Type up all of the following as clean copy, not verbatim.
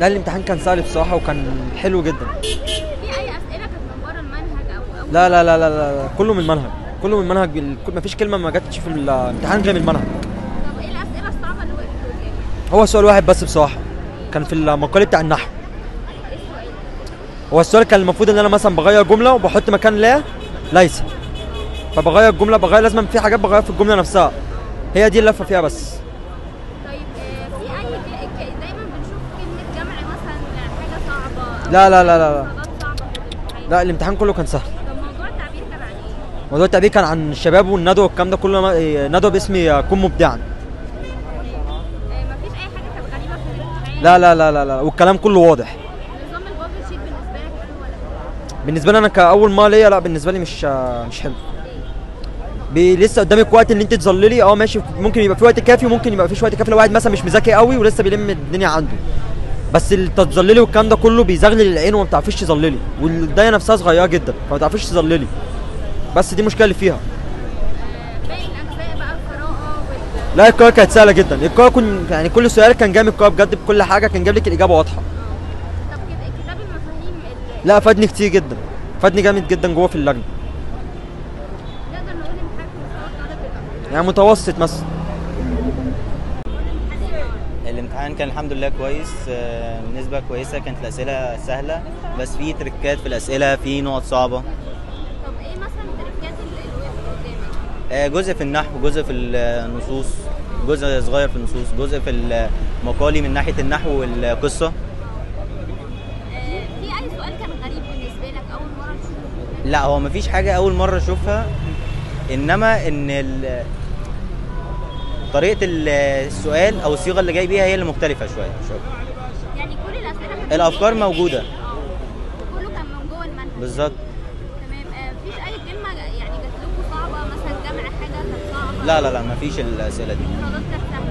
لا الامتحان كان سهل بصراحه وكان حلو جدا. في اي اسئله كانت من بره المنهج او لا لا لا لا لا كله من المنهج، كله من المنهج، مفيش كلمه ما جاتش في الامتحان غير من المنهج. طب ايه الاسئله الصعبه اللي وقفتوا يعني؟ هو سؤال واحد بس بصراحه كان في المقال بتاع النحو. هو السؤال كان المفروض ان انا مثلا بغير جمله وبحط مكان لا ليس، فبغير الجمله، بغير لازم في حاجات بغيرها في الجمله نفسها، هي دي اللفه فيها بس. طيب في اي دايما بنشوف كلمه جمع مثلا حاجه صعبه؟ لا لا لا لا لا الامتحان كله كان سهل. طب موضوع التعبير كان عن ايه؟ موضوع التعبير كان عن الشباب والندوه والكلام ده كله، ندوه باسمي كن مبدعا. مفيش اي حاجه كانت غريبه في الامتحان؟ لا لا لا لا لا والكلام كله واضح. نظام البابل شيت بالنسبه لك حلو ولا؟ بالنسبه لي انا كاول ما ليا، لا بالنسبه لي مش حلو. لسه قدامك وقت ان انت تظللي، اه ماشي، ممكن يبقى في وقت كافي وممكن يبقى مفيش وقت كافي لو واحد مثلا مش مذاكر قوي ولسه بيلم الدنيا عنده، بس التظللي والكلام ده كله بيزغلل العين وما بتعرفيش تظللي، والدايه نفسها صغيره جدا فما بتعرفيش تظللي، بس دي المشكله اللي فيها. باقي الاجزاء بقى القراءه لا القراءه كانت سهله جدا، القراءه يعني كل سؤال كان جامد، القراءه بجد بكل حاجه كان جايب لك الاجابه واضحه. طب كتاب المفاهيم لا فادني كتير جدا، فادني جامد جدا جوه في اللجنه يعني متوسط مثلا. الامتحان كان الحمد لله كويس، نسبة كويسة، كانت الأسئلة سهلة بس في تريكات في الأسئلة، في نقط صعبة. طب إيه مثلا التريكات اللي قدامك؟ جزء في النحو، جزء في النصوص، جزء صغير في النصوص، جزء في المقالي من ناحية النحو والقصة. في أي سؤال كان غريب بالنسبة لك أول مرة تشوفه؟ لا هو مفيش حاجة أول مرة أشوفها، انما طريقه السؤال او الصيغه اللي جاي بيها هي اللي مختلفه شويه. يعني كل الاسئله الافكار موجوده، كله كان من جوه المنهج بالظبط. تمام، مفيش اي كلمه يعني جات لكم صعبه مثلا جمع حاجه كانت صعبه؟ لا لا لا مفيش الاسئله دي خلاص كانت سهله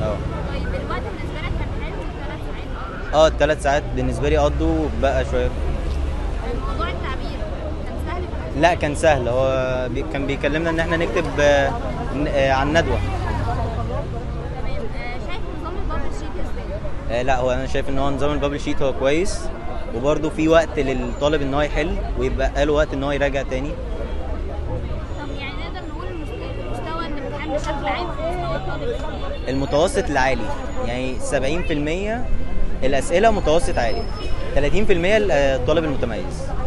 يعني. طيب الوقت بالنسبه لك كان حلو؟ 3 ساعات اه الثلاث ساعات بالنسبه لي قضوا بقى شويه. لا كان سهل، هو كان بيكلمنا ان احنا نكتب عن ندوه. تمام، شايف نظام البابل شيت ازاي؟ لا هو انا شايف ان هو نظام البابل شيت هو كويس، وبرده في وقت للطالب ان هو يحل ويبقى له وقت ان هو يراجع تاني. طب يعني نقدر نقول مستوى الامتحان بشكل عام مستوى الطالب المتوسط لعالي، يعني 70% الاسئله متوسط عالي، 30% الطالب المتميز.